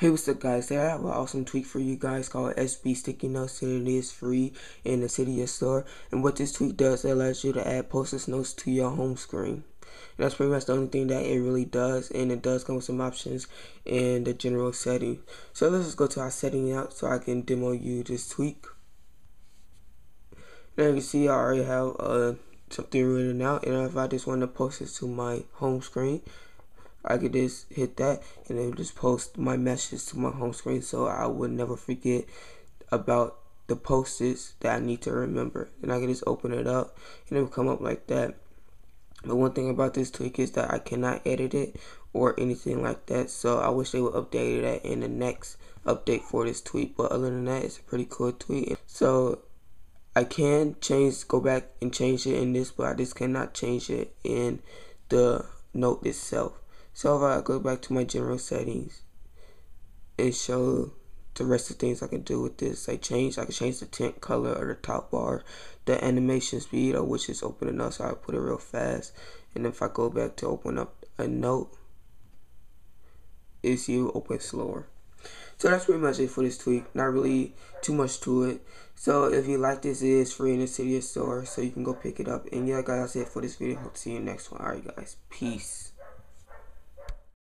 Hey, what's up, guys? Today I have an awesome tweet for you guys called SB Sticky Notes, and it is free in the Cydia store. And what this tweet does, it allows you to add Post-it notes to your home screen. And that's pretty much the only thing that it really does, and it does come with some options in the general setting. So let's just go to our setting app so I can demo you this tweak. Now you can see I already have something written out, and if I just want to post it to my home screen, I could just hit that and it would just post my message to my home screen, so I would never forget about the post-its that I need to remember. And I can just open it up and it would come up like that. But one thing about this tweak is that I cannot edit it or anything like that, so I wish they would update that in the next update for this tweak. But other than that, it's a pretty cool tweak. So I can go back and change it in this, but I just cannot change it in the note itself. So if I go back to my general settings and show the rest of the things I can do with this, I can change the tint color or the top bar, the animation speed of which is opening up, so I put it real fast. And if I go back to open up a note, it's you open slower. So that's pretty much it for this tweak. Not really too much to it. So if you like this, it is free in the Cydia store, so you can go pick it up. And yeah, guys, that's it for this video. Hope to see you next one. Alright, guys, peace.